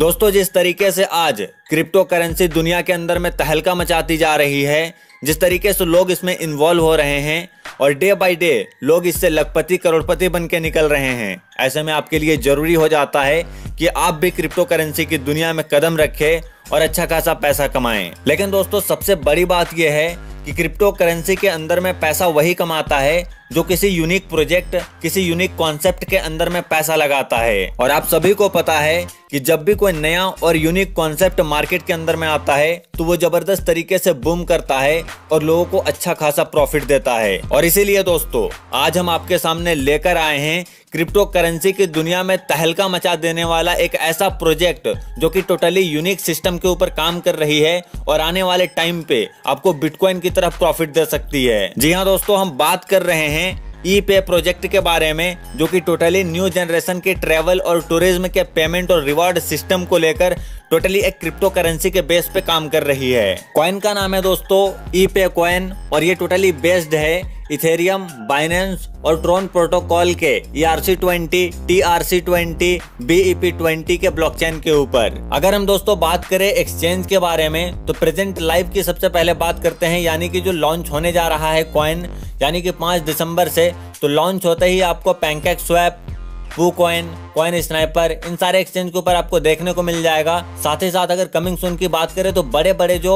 दोस्तों जिस तरीके से आज क्रिप्टो करेंसी दुनिया के अंदर में तहलका मचाती जा रही है, जिस तरीके से लोग इसमें इन्वॉल्व हो रहे हैं और डे बाय डे लोग इससे लखपति करोड़पति बन के निकल रहे हैं, ऐसे में आपके लिए ज़रूरी हो जाता है कि आप भी क्रिप्टो करेंसी की दुनिया में कदम रखें और अच्छा खासा पैसा कमाएं। लेकिन दोस्तों सबसे बड़ी बात यह है कि क्रिप्टो करेंसी के अंदर में पैसा वही कमाता है जो किसी यूनिक प्रोजेक्ट, किसी यूनिक कॉन्सेप्ट के अंदर में पैसा लगाता है। और आप सभी को पता है कि जब भी कोई नया और यूनिक कॉन्सेप्ट मार्केट के अंदर में आता है तो वो जबरदस्त तरीके से बूम करता है और लोगों को अच्छा खासा प्रॉफिट देता है। और इसीलिए दोस्तों आज हम आपके सामने लेकर आए हैं क्रिप्टो करेंसी की दुनिया में तहलका मचा देने वाला एक ऐसा प्रोजेक्ट जो कि टोटली यूनिक सिस्टम के ऊपर काम कर रही है और आने वाले टाइम पे आपको बिटकॉइन की तरफ प्रॉफिट दे सकती है। जी हाँ दोस्तों, हम बात कर रहे हैं ईपे प्रोजेक्ट के बारे में, जो कि टोटली न्यू जनरेशन के ट्रैवल और टूरिज्म के पेमेंट और रिवॉर्ड सिस्टम को लेकर टोटली एक क्रिप्टो करेंसी के बेस पे काम कर रही है। कॉइन का नाम है दोस्तों ईपे कॉइन और ये टोटली बेस्ड है ईथेरियम, बाइनेंस और ड्रोन प्रोटोकॉल के ERC20, TRC20, BEP20 के ब्लॉकचेन के ऊपर। अगर हम दोस्तों बात करें एक्सचेंज के बारे में तो प्रेजेंट लाइव की सबसे पहले बात करते हैं, यानी कि जो लॉन्च होने जा रहा है कॉइन, यानी कि 5 दिसंबर से। तो लॉन्च होते ही आपको पैंकेक स्वैप, वो कॉइन, कॉइन स्नाइपर, इन सारे एक्सचेंज के ऊपर आपको देखने को मिल जाएगा। साथ ही साथ अगर कमिंग सून की बात करें तो बड़े बड़े जो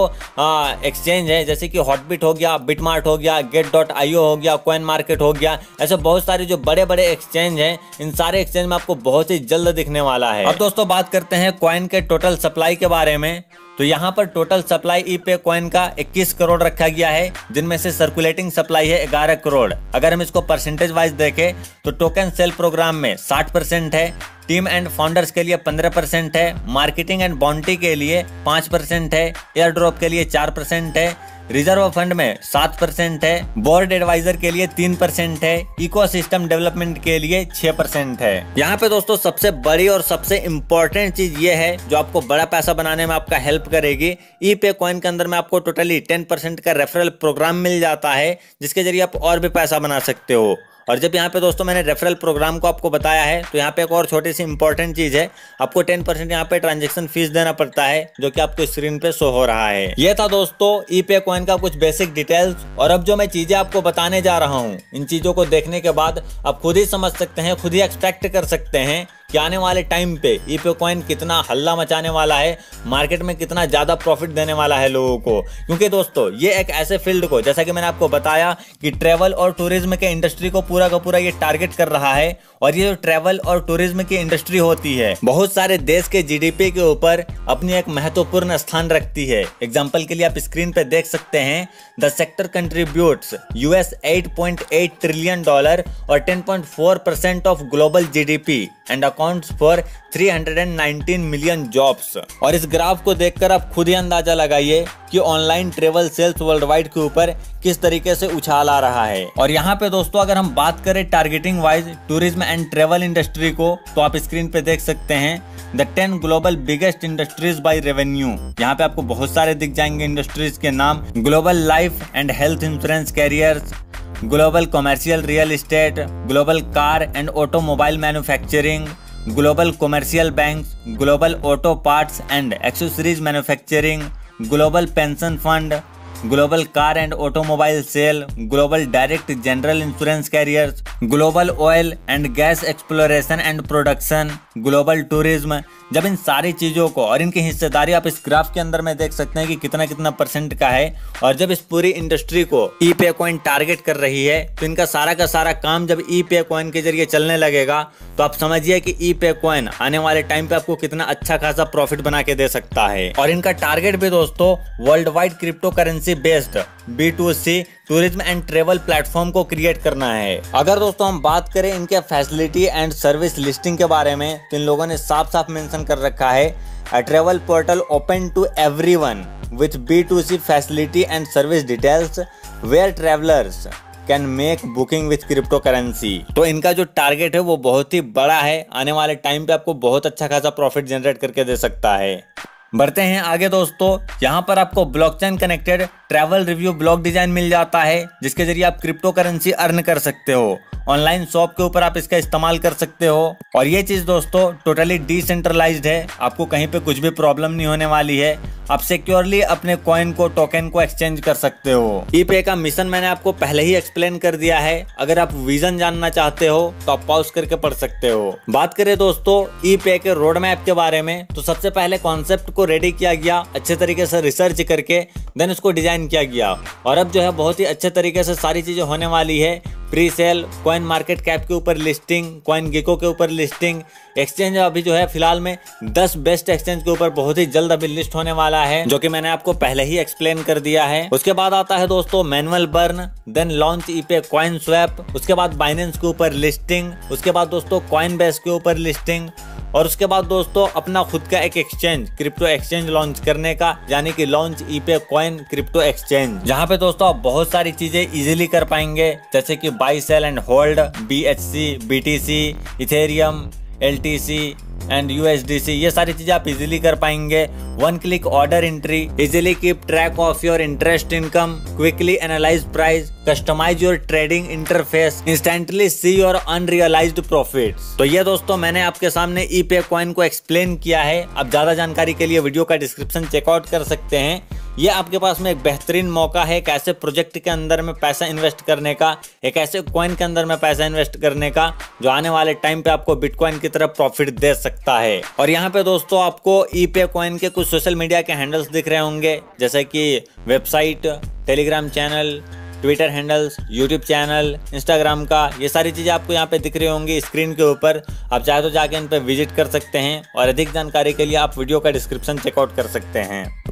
एक्सचेंज हैं जैसे कि हॉटबिट हो गया, बिटमार्ट हो गया, गेट डॉट आईओ हो गया, कॉइन मार्केट हो गया, ऐसे बहुत सारे जो बड़े बड़े एक्सचेंज हैं, इन सारे एक्सचेंज में आपको बहुत ही जल्द दिखने वाला है। अब दोस्तों बात करते हैं कॉइन के टोटल सप्लाई के बारे में। तो यहाँ पर टोटल सप्लाई ईपे कॉइन का 21 करोड़ रखा गया है, जिनमें से सर्कुलेटिंग सप्लाई है 11 करोड़। अगर हम इसको परसेंटेज वाइज देखें तो टोकन सेल प्रोग्राम में 60% है, टीम एंड फाउंडर्स के लिए 15% है, मार्केटिंग एंड बॉन्टी के लिए 5% है, एयर ड्रॉप के लिए 4% है, रिजर्व फंड में 7% है, बोर्ड एडवाइजर के लिए 3% है, इकोसिस्टम डेवलपमेंट के लिए 6% है। यहाँ पे दोस्तों सबसे बड़ी और सबसे इम्पोर्टेंट चीज ये है जो आपको बड़ा पैसा बनाने में आपका हेल्प करेगी। ईपे कॉइन के अंदर में आपको टोटली 10% का रेफरल प्रोग्राम मिल जाता है, जिसके जरिए आप और भी पैसा बना सकते हो। और जब यहाँ पे दोस्तों मैंने रेफरल प्रोग्राम को आपको बताया है तो यहाँ पे एक और छोटी सी इंपॉर्टेंट चीज़ है, आपको 10% यहाँ पे ट्रांजैक्शन फीस देना पड़ता है, जो कि आपको स्क्रीन पे शो हो रहा है। ये था दोस्तों ईपे कॉइन का कुछ बेसिक डिटेल्स। और अब जो मैं चीज़ें आपको बताने जा रहा हूँ, इन चीज़ों को देखने के बाद आप खुद ही समझ सकते हैं, खुद ही एक्सपेक्ट कर सकते हैं कि आने वाले टाइम पे ईपे कॉइन कितना हल्ला मचाने वाला है, मार्केट में कितना ज़्यादा प्रॉफिट देने वाला है लोगों को। क्योंकि दोस्तों ये एक ऐसे फील्ड को, जैसा कि मैंने आपको बताया कि ट्रैवल और टूरिज्म के इंडस्ट्री को पूरा का पूरा ये टारगेट कर रहा है। और ये जो ट्रैवल और टूरिज्म की इंडस्ट्री होती है, बहुत सारे देश के GDP के ऊपर अपनी एक महत्वपूर्ण स्थान रखती है। एग्जाम्पल के लिए आप स्क्रीन पे देख सकते हैं, द सेक्टर कंट्रीब्यूट्स $8.8 ट्रिलियन और 10.4% of global GDP and accounts for 319 million jobs. और इस ग्राफ को देखकर आप खुद ही अंदाजा लगाइए कि online travel sales world wide के ऊपर किस तरीके से उछाल आ रहा है। और यहाँ पे दोस्तों अगर हम बात करें targeting wise tourism and travel industry को, तो आप स्क्रीन पे देख सकते हैं the 10 global biggest industries by revenue. यहाँ पे आपको बहुत सारे दिख जाएंगे इंडस्ट्रीज के नाम, global life and health insurance carriers, global commercial real estate, global car and automobile manufacturing, global commercial banks, global auto parts and accessories manufacturing, global pension fund, global car and automobile sale, global direct general insurance carriers, global oil and gas exploration and production, global tourism. जब इन सारी चीज़ों को और इनकी हिस्सेदारी आप इस ग्राफ के अंदर में देख सकते हैं कि कितना कितना परसेंट का है, और जब इस पूरी इंडस्ट्री को ईपे कॉइन टारगेट कर रही है, तो इनका सारा का सारा काम जब ईपे कॉइन के जरिए चलने लगेगा तो आप समझिए कि ईपे कॉइन आने वाले टाइम पे आपको कितना अच्छा खासा प्रॉफिट बना के दे सकता है। और इनका टारगेट भी दोस्तों world wide crypto currency based B2C tourism and travel platform को क्रिएट करना है। अगर दोस्तों हम बात करें इनके फैसिलिटी एंड सर्विस लिस्टिंग के बारे में, तो इन लोगों ने साफ साफ मेंशन कर रखा है a travel portal open to everyone with B2C facility and service details where travellers can make booking with crypto currency. तो इनका जो टारगेट है वो बहुत ही बड़ा है, आने वाले टाइम पे आपको बहुत अच्छा खासा प्रॉफिट जनरेट करके दे सकता है। बढ़ते हैं आगे दोस्तों। यहाँ पर आपको blockchain connected travel review block design मिल जाता है, जिसके जरिए आप क्रिप्टो करेंसी अर्न कर सकते हो। ऑनलाइन शॉप के ऊपर आप इसका इस्तेमाल कर सकते हो। और ये चीज दोस्तों टोटली डिसेंट्रलाइज्ड है, आपको कहीं पे कुछ भी प्रॉब्लम नहीं होने वाली है। आप सिक्योरली अपने कॉइन को, टोकन को एक्सचेंज कर सकते हो। ईपे का मिशन मैंने आपको पहले ही एक्सप्लेन कर दिया है, अगर आप विजन जानना चाहते हो तो आप पॉज करके पढ़ सकते हो। बात करें दोस्तों ईपे के रोड मैप के बारे में, तो सबसे पहले कॉन्सेप्ट को रेडी किया गया, अच्छे तरीके से रिसर्च करके देन उसको डिजाइन किया गया। और अब जो है बहुत ही अच्छे तरीके से सारी चीजें होने वाली है। Pre sale, coin market cap के ऊपर लिस्टिंग, कॉइन गिको के ऊपर लिस्टिंग, एक्सचेंज अभी जो है फिलहाल में 10 बेस्ट एक्सचेंज के ऊपर बहुत ही जल्द अभी लिस्ट होने वाला है, जो कि मैंने आपको पहले ही एक्सप्लेन कर दिया है। उसके बाद आता है दोस्तों manual burn, then launch ePay coin swap, उसके बाद बाइनेंस के ऊपर लिस्टिंग, उसके बाद दोस्तों कॉइनबेस के ऊपर लिस्टिंग, और उसके बाद दोस्तों अपना खुद का एक एक्सचेंज, क्रिप्टो एक्सचेंज लॉन्च करने का, यानी कि launch ePay coin crypto exchange, जहां पे दोस्तों आप बहुत सारी चीजें इजीली कर पाएंगे, जैसे कि buy sell and hold, BHC, BTC, Ethereum, LTC and USDC, ये सारी चीजें आप इजीली कर पाएंगे। One click order entry, easily keep track of your interest income, quickly analyse price, customise your trading interface, instantly see your unrealised profits. तो ये दोस्तों मैंने आपके सामने ईपे कॉइन को एक्सप्लेन किया है। आप ज्यादा जानकारी के लिए वीडियो का डिस्क्रिप्शन चेकआउट कर सकते हैं। ये आपके पास में एक बेहतरीन मौका है एक ऐसे प्रोजेक्ट के अंदर में पैसा इन्वेस्ट करने का, एक ऐसे कॉइन के अंदर में पैसा इन्वेस्ट करने का, जो आने वाले टाइम पे आपको बिटकॉइन की तरफ प्रॉफिट दे सकता है। और यहाँ पे दोस्तों आपको ईपे कॉइन के कुछ सोशल मीडिया के हैंडल्स दिख रहे होंगे, जैसे कि website, Telegram channel, Twitter handles, YouTube channel, Instagram का, ये सारी चीज़ें आपको यहाँ पे दिख रही होंगी स्क्रीन के ऊपर। आप चाहे तो जाके इन पर विजिट कर सकते हैं। और अधिक जानकारी के लिए आप वीडियो का डिस्क्रिप्शन चेकआउट कर सकते हैं।